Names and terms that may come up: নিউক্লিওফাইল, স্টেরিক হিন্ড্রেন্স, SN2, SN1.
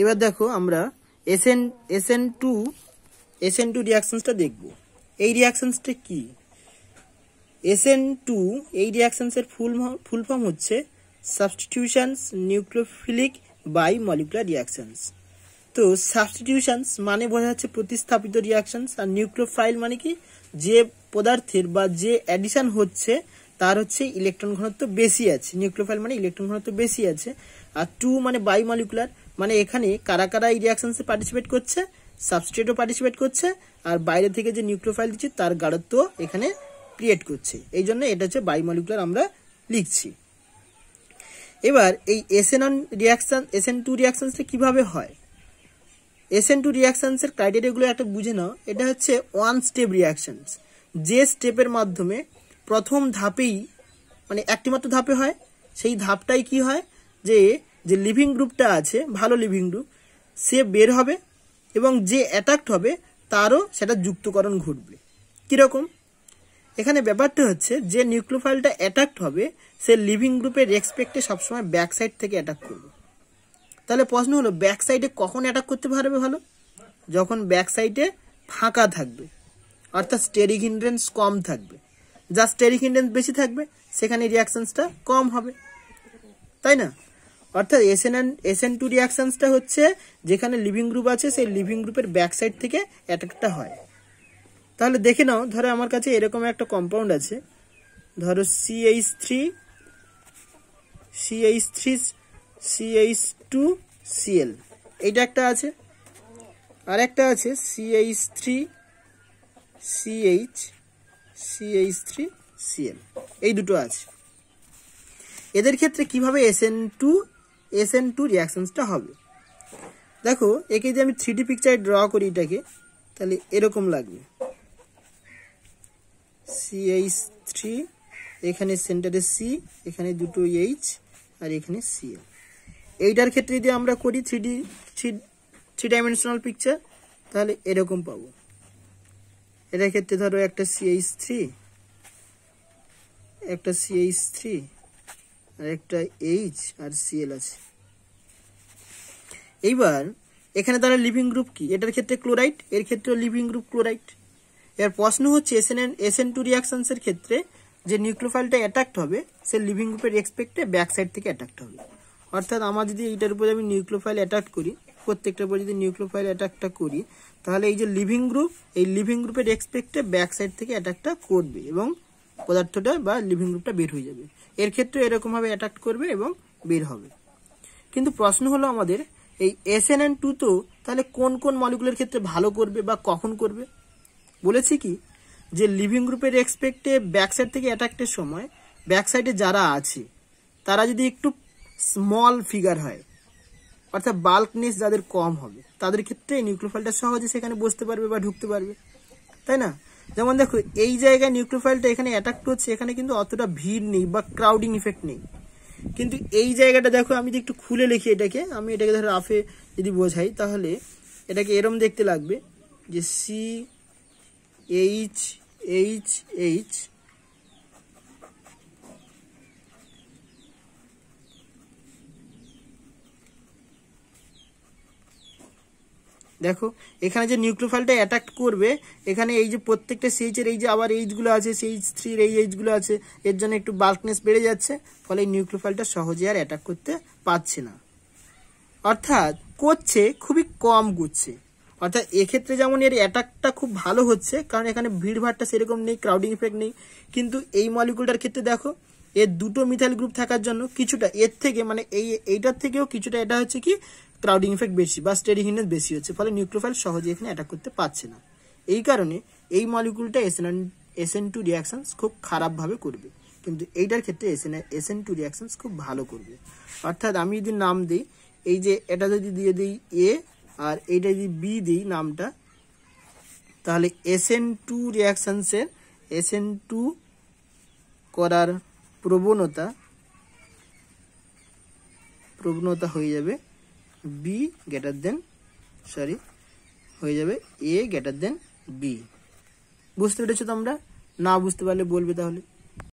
এবার দেখো আমরা SN2 রিঅ্যাকশনসটা দেখব। এই রিঅ্যাকশনসটা কি? SN2 এই রিঅ্যাকশনসের ফুল ফর্ম হচ্ছে substitutions nucleophilic bimolecular reactions. তো সাবস্টিটিউশনস মানে বোঝা যাচ্ছে প্রতিস্থাপিত রিঅ্যাকশনস, আর নিউক্লিওফাইল মানে কি যে পদার্থের বা যে অ্যাডিশন হচ্ছে তার হচ্ছে ইলেকট্রন ঘনত্ব বেশি আছে। নিউক্লিওফাইল মানে ইলেকট্রন ঘনত্ব বেশি আছে, আর টু মানে বাই মলিকুলার, মানে এখানে কারা কারা এই রিঅ্যাকশনসে পার্টিসিপেট করছে, সাবস্ট্রেটও পার্টিসিপেট করছে, আর বাইরে থেকে যে নিউক্লিওফাইল দিচ্ছে তার গাঢ়ত্ব এখানে ক্রিয়েট করছে, এই জন্য এটা হচ্ছে বাই মলিকুলার আমরা লিখছি। এবার এই SN1 রিঅ্যাকশন SN2 রিঅ্যাকশনসটা কিভাবে হয়, SN2 রিঅ্যাকশনসের ক্রাইটেরিয়াগুলো একটা বুঝে নাও। এটা হচ্ছে ওয়ান স্টেপ রিঅ্যাকশনস, যে স্টেপের মাধ্যমে প্রথম ধাপেই মানে একটি মাত্র ধাপে হয়, সেই ধাপটাই কি হয় যে যে লিভিং গ্রুপটা আছে ভালো লিভিং গ্রুপ সে বের হবে এবং যে অ্যাটাক্ট হবে তারও সেটা যুক্তকরণ ঘটবে। কীরকম এখানে ব্যাপারটা হচ্ছে যে নিউক্লিওফাইলটা অ্যাটাক্ট হবে সে লিভিং গ্রুপের রেসপেক্টে সবসময় ব্যাক সাইড থেকে অ্যাটাক করবে। তাহলে প্রশ্ন হলো ব্যাক সাইডে কখন অ্যাটাক করতে পারবে? ভালো যখন ব্যাক সাইডে ফাঁকা থাকবে, অর্থাৎ স্টেরিক হিন্ড্রেন্স কম থাকবে। যা স্টেরিক হিন্ড্রেন্স বেশি থাকবে সেখানে রিঅ্যাকশনসটা কম হবে, তাই না? অর্থাৎ SN2 রিঅ্যাকশনসটা হচ্ছে যেখানে লিভিং গ্রুপ আছে সেই লিভিং গ্রুপের ব্যাক সাইড থেকে অ্যাটাকটা হয়। তাহলে দেখে নাও, ধরো আমার কাছে এরকম একটা কম্পাউন্ড আছে, ধরো CH3CH2Cl এইটা একটা আছে, আর একটা আছে CH3CL এই দুটো আছে। এদের ক্ষেত্রে কিভাবে SN2 রিঅ্যাকশনসটা হবে? দেখো একে যদি আমি 3D পিকচারে ড্র করি এটাকে, তাহলে এরকম লাগবে। CH3 এখানে সেন্টারে C, এখানে দুটো H, আর এখানে Cl। এইটার ক্ষেত্রে যদি আমরা করি 3 ডাইমেনশনাল পিকচার, তাহলে এরকম পাবো। এটার ক্ষেত্রে ধরো একটা CH3, একটা CH3, আর একটা H আর Cl আছে। এইবার এখানে তাহলে লিভিং গ্রুপ কি? এটার ক্ষেত্রে ক্লোরাইড, এর ক্ষেত্রে লিভিং গ্রুপ ক্লোরাইড। এর প্রশ্ন হচ্ছে SN2 রিঅ্যাকশনসের ক্ষেত্রে যে নিউক্লিওফাইলটা অ্যাটাক্ট হবে সে লিভিং গ্রুপের রেসপেক্টে ব্যাক সাইড থেকে অ্যাটাক্ট হবে। অর্থাৎ আমার যদি এইটার উপরে আমি নিউক্লিওফাইল অ্যাটাক করি, প্রত্যেকটার উপরে যদি নিউক্লিওফাইল অ্যাটাকটা করি, তাহলে এই যে লিভিং গ্রুপ, এই লিভিং গ্রুপের রেসপেক্টে ব্যাক সাইড থেকে অ্যাটাকটা করবে এবং পদার্থটা বা লিভিং গ্রুপটা বের হয়ে যাবে। এর ক্ষেত্রে এরকমভাবে অ্যাটাক করবে এবং বের হবে। কিন্তু প্রশ্ন হলো আমাদের এই SN2 তো তাহলে কোন কোন মলিকুলের ক্ষেত্রে ভালো করবে বা কখন করবে? বলেছি কি যে লিভিং গ্রুপের রেসপেক্টে ব্যাক সাইড থেকে অ্যাটাকের সময় ব্যাক সাইডে যারা আছে তারা যদি একটু স্মল ফিগার হয়, অর্থাৎ বাল্কনেস যাদের কম হবে, তাদের ক্ষেত্রে নিউক্লিওফাইলটা সহজে সেখানে বসতে পারবে বা ঢুকতে পারবে, তাই না? যেমন দেখো এই জায়গায় নিউক্লিওফাইলটা এখানে অ্যাটাক করছে, এখানে কিন্তু অতটা ভিড় নেই বা ক্রাউডিং ইফেক্ট নেই। কিন্তু এই জায়গাটা দেখো, আমি যদি একটু খুলে লিখি এটাকে, আমি এটাকে ধরো রাফে যদি বোঝাই তাহলে এটাকে এরম দেখতে লাগবে যে দেখো এখানে যে নিউক্লিওফাইলটা অ্যাটাক করবে এখানে এই যে প্রত্যেকটা CH এর এই যে আবার এইচগুলো আছে, CH3 এর এই এইচগুলো আছে, এর জন্য একটু বাল্কনেস বেড়ে যাচ্ছে, ফলে এই নিউক্লিওফাইলটা সহজে আর অ্যাটাক করতে পারছে না, অর্থাৎ করছে খুবই কম করছে। অর্থাৎ এক্ষেত্রে যেমন এর অ্যাটাকটা খুব ভালো হচ্ছে কারণ এখানে ভিড়ভাড়টা সেরকম নেই, ক্রাউডিং ইফেক্ট নেই। কিন্তু এই মলিকুলটার ক্ষেত্রে দেখো এর দুটো মিথাইল গ্রুপ থাকার জন্য কিছুটা এর থেকে মানে এইটার থেকেও কিছুটা এটা হচ্ছে কি ক্রাউডিং ইফেক্ট বেশি বা স্টেরিক হিন্ড্রেন্স বেশি হচ্ছে, ফলে নিউক্লিওফাইল সহজে এখানে অ্যাটাক করতে পারছে না। এই কারণে এই মলিকুলটা SN2 রিঅ্যাকশনস খুব খারাপভাবে করবে, কিন্তু এইটার ক্ষেত্রে SN2 রিঅ্যাকশনস খুব ভালো করবে। অর্থাৎ আমি যদি নাম দিই, এই যে এটা যদি দিয়ে দিই A আর এইটা যদি B দিই নামটা, তাহলে SN2 রিঅ্যাকশনসের SN2 করার প্রবণতা হয়ে যাবে A গ্রেটার দেন B। বুঝতে পেরেছো তোমরা? না বুঝতে পারলে বলবে তাহলে।